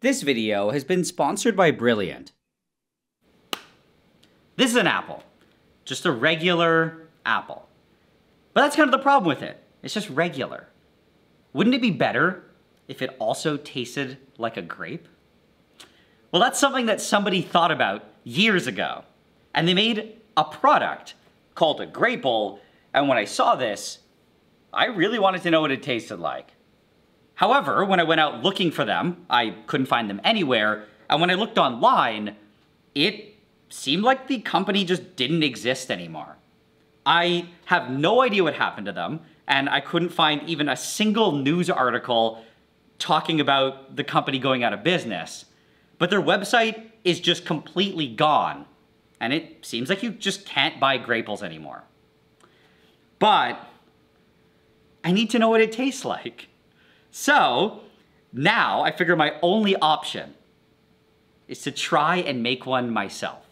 This video has been sponsored by Brilliant. This is an apple. Just a regular apple. But that's kind of the problem with it. It's just regular. Wouldn't it be better if it also tasted like a grape? Well, that's something that somebody thought about years ago. And they made a product called a Grapple. And when I saw this, I really wanted to know what it tasted like. However, when I went out looking for them, I couldn't find them anywhere. And when I looked online, it seemed like the company just didn't exist anymore. I have no idea what happened to them, and I couldn't find even a single news article talking about the company going out of business. But their website is just completely gone, and it seems like you just can't buy Grapples anymore. But I need to know what it tastes like. So now I figure my only option is to try and make one myself.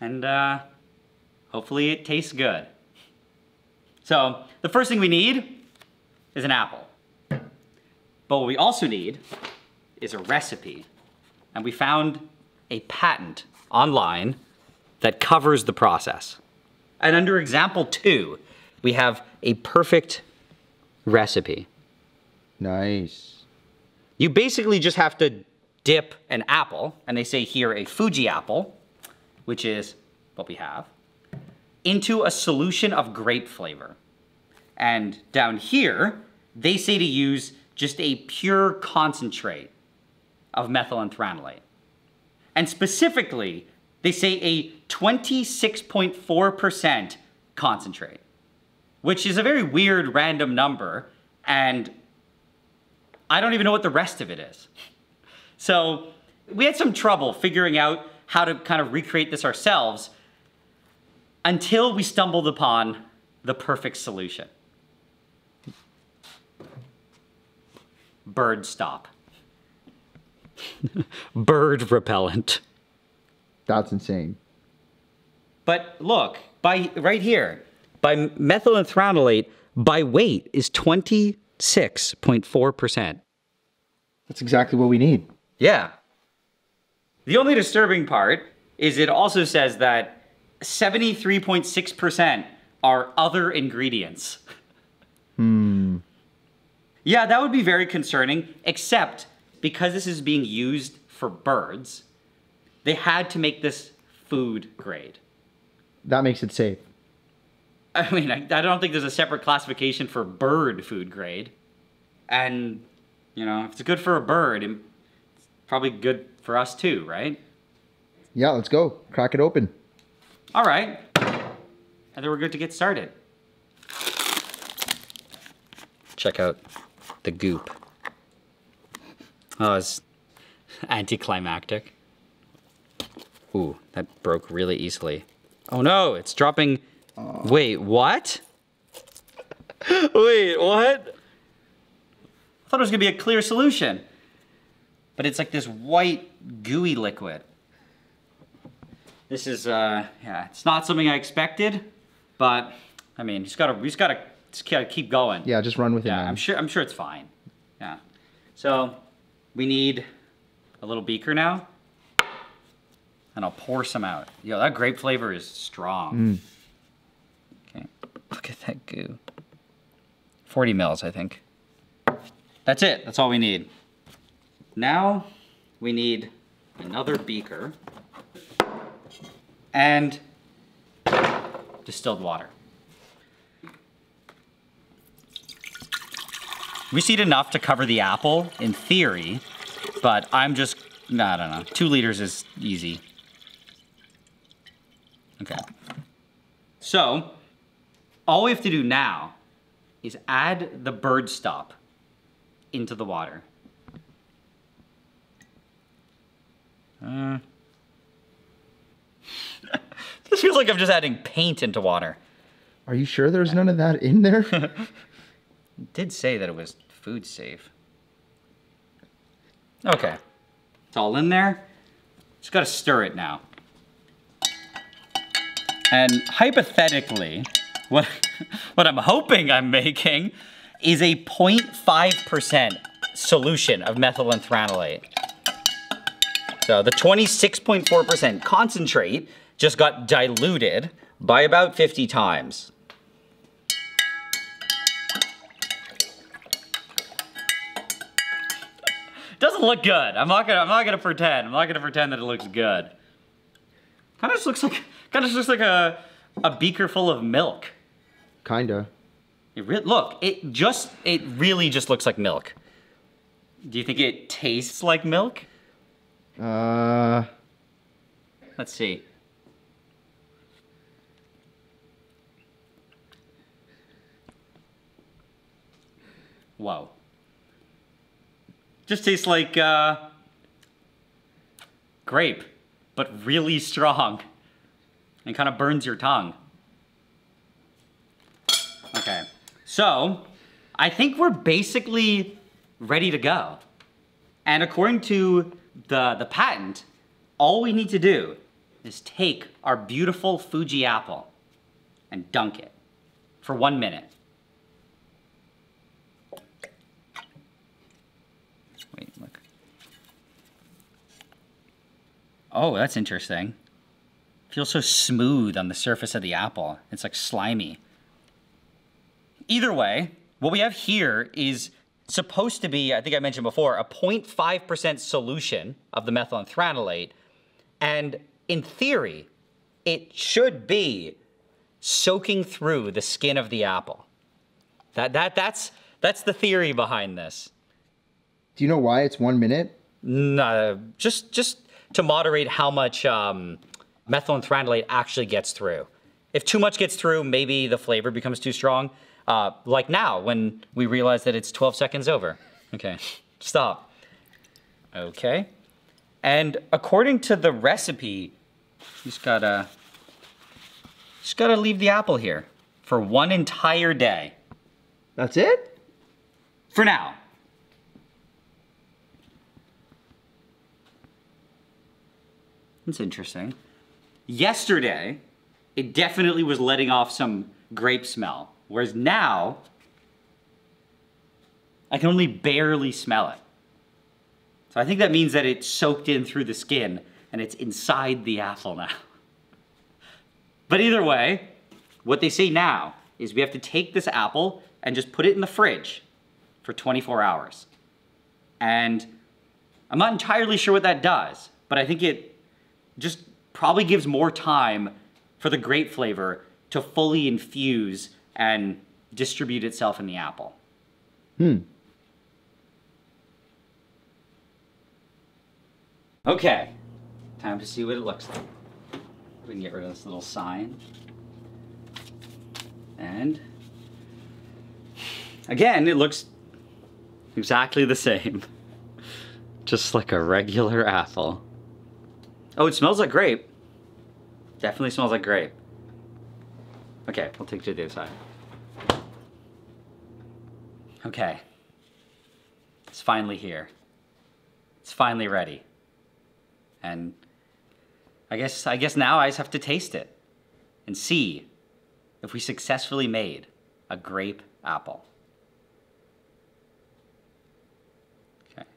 And hopefully it tastes good. So the first thing we need is an apple. But what we also need is a recipe. And we found a patent online that covers the process. And under example 2, we have a perfect recipe. Nice. You basically just have to dip an apple, and they say here a Fuji apple, which is what we have, into a solution of grape flavor. And down here, they say to use just a pure concentrate of methyl anthranilate. And specifically, they say a 26.4% concentrate, which is a very weird random number, and I don't even know what the rest of it is. So we had some trouble figuring out how to kind of recreate this ourselves until we stumbled upon the perfect solution. Bird stop. Bird repellent. That's insane. But look, by right here, by methyl anthranilate, by weight, is 26.4%. That's exactly what we need. Yeah. The only disturbing part is it also says that 73.6% are other ingredients. Hmm. Yeah, that would be very concerning, except because this is being used for birds, they had to make this food grade. That makes it safe. I mean, I don't think there's a separate classification for bird food grade. And, you know, if it's good for a bird, it's probably good for us too, right? Yeah, let's go. Crack it open. All right. And then we're good to get started. Check out the goop. Oh, it's anticlimactic. Ooh, that broke really easily. Oh no, it's dropping. Wait, what? Wait, what? I thought it was gonna be a clear solution. But it's like this white, gooey liquid. This is, yeah, it's not something I expected, but, I mean, you just gotta keep going. Yeah, just run with it, man. I'm sure it's fine. Yeah. So, we need a little beaker now, and I'll pour some out. Yo, that grape flavor is strong. Mm. Okay, look at that goo. 40 mils, I think. That's it, that's all we need. Now, we need another beaker and distilled water. We need enough to cover the apple, in theory, but I'm just, I don't know, 2 liters is easy. Okay. So, all we have to do now is add the bird stop into the water. This feels like I'm just adding paint into water. Are you sure there's none of that in there? It did say that it was food safe. Okay. It's all in there. Just gotta stir it now. And hypothetically, what I'm hoping I'm making is a 0.5% solution of methyl anthranilate. So the 26.4% concentrate just got diluted by about 50 times. Doesn't look good. I'm not gonna pretend. I'm not gonna pretend that it looks good. Kind of just looks like a beaker full of milk. Kinda. Look, it really just looks like milk. Do you think it tastes like milk? Let's see. Wow. Just tastes like grape, but really strong, and kind of burns your tongue. Okay, so I think we're basically ready to go. And according to the patent, all we need to do is take our beautiful Fuji apple and dunk it for 1 minute. Wait, look. Oh, that's interesting. It feels so smooth on the surface of the apple. It's like slimy. Either way, what we have here is supposed to be, I think I mentioned before, a 0.5% solution of the methyl anthranilate, and in theory, it should be soaking through the skin of the apple. That's the theory behind this. Do you know why it's 1 minute? No, just to moderate how much methyl anthranilate actually gets through. If too much gets through, maybe the flavor becomes too strong. Like now, when we realize that it's 12 seconds over. Okay, stop. Okay. And according to the recipe, you just gotta leave the apple here for one entire day. That's it? For now. That's interesting. Yesterday, it definitely was letting off some grape smell. Whereas now, I can only barely smell it. So I think that means that it soaked in through the skin and it's inside the apple now. But either way, what they say now is we have to take this apple and just put it in the fridge for 24 hours. And I'm not entirely sure what that does, but I think it just probably gives more time for the grape flavor to fully infuse and distribute itself in the apple. Hmm. Okay, time to see what it looks like. We can get rid of this little sign. And again, it looks exactly the same. Just like a regular apple. Oh, it smells like grape. Definitely smells like grape. Okay, we'll take it to the other side. Okay. It's finally here. It's finally ready. And I guess now I just have to taste it and see if we successfully made a grape apple. Okay.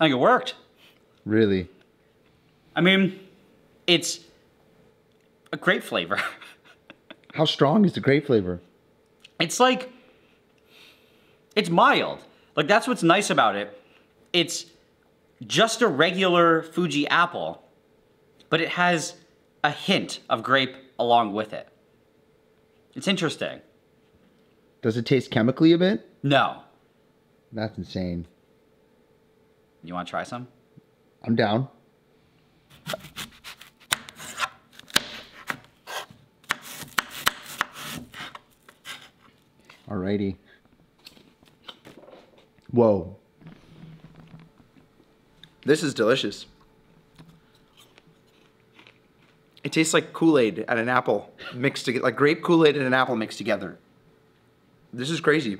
I think it worked. Really? I mean, it's a grape flavor. How strong is the grape flavor? It's like, it's mild. Like, that's what's nice about it. It's just a regular Fuji apple, but it has a hint of grape along with it. It's interesting. Does it taste chemically a bit? No. That's insane. You want to try some? I'm down. Alrighty. Whoa. This is delicious. It tastes like Kool-Aid and an apple mixed together, like grape Kool-Aid and an apple mixed together. This is crazy.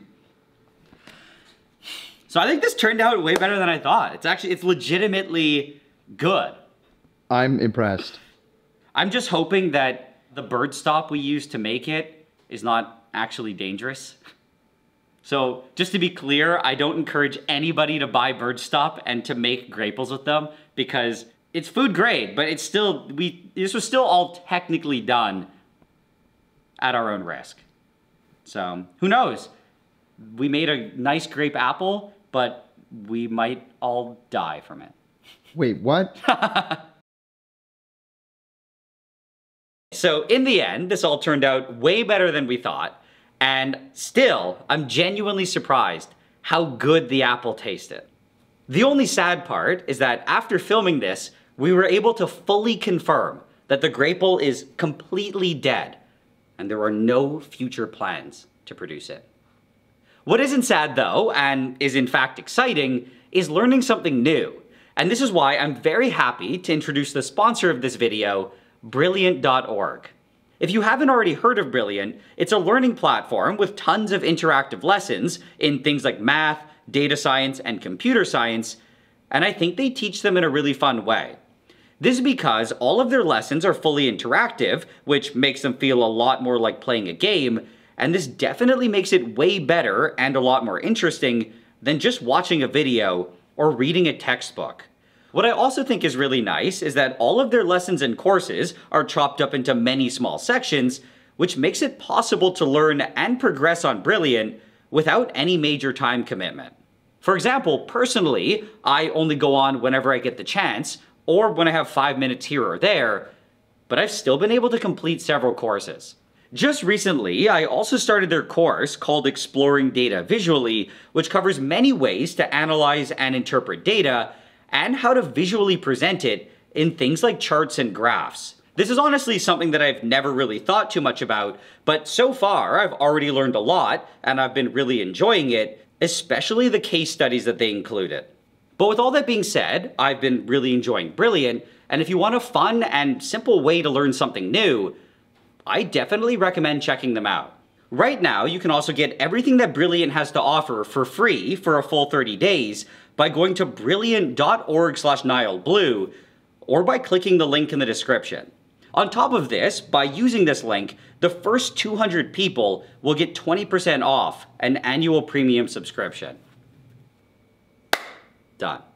So I think this turned out way better than I thought. It's actually, it's legitimately good. I'm impressed. I'm just hoping that the bird stop we used to make it is not actually dangerous. So just to be clear, I don't encourage anybody to buy bird stop and to make grapples with them, because it's food grade, but it's still, this was still all technically done at our own risk. So who knows? We made a nice grape apple, but we might all die from it. Wait, what? So in the end, this all turned out way better than we thought. And still, I'm genuinely surprised how good the apple tasted. The only sad part is that after filming this, we were able to fully confirm that the grapple is completely dead and there are no future plans to produce it. What isn't sad though, and is in fact exciting, is learning something new. And this is why I'm very happy to introduce the sponsor of this video, Brilliant.org. If you haven't already heard of Brilliant, it's a learning platform with tons of interactive lessons in things like math, data science, and computer science, and I think they teach them in a really fun way. This is because all of their lessons are fully interactive, which makes them feel a lot more like playing a game, and this definitely makes it way better and a lot more interesting than just watching a video or reading a textbook. What I also think is really nice is that all of their lessons and courses are chopped up into many small sections, which makes it possible to learn and progress on Brilliant without any major time commitment. For example, personally, I only go on whenever I get the chance or when I have 5 minutes here or there, but I've still been able to complete several courses. Just recently, I also started their course called Exploring Data Visually, which covers many ways to analyze and interpret data and how to visually present it in things like charts and graphs. This is honestly something that I've never really thought too much about, but so far I've already learned a lot and I've been really enjoying it, especially the case studies that they included. But with all that being said, I've been really enjoying Brilliant, and if you want a fun and simple way to learn something new, I definitely recommend checking them out. Right now, you can also get everything that Brilliant has to offer for free for a full 30 days by going to brilliant.org/NileBlue or by clicking the link in the description. On top of this, by using this link, the first 200 people will get 20% off an annual premium subscription. Done.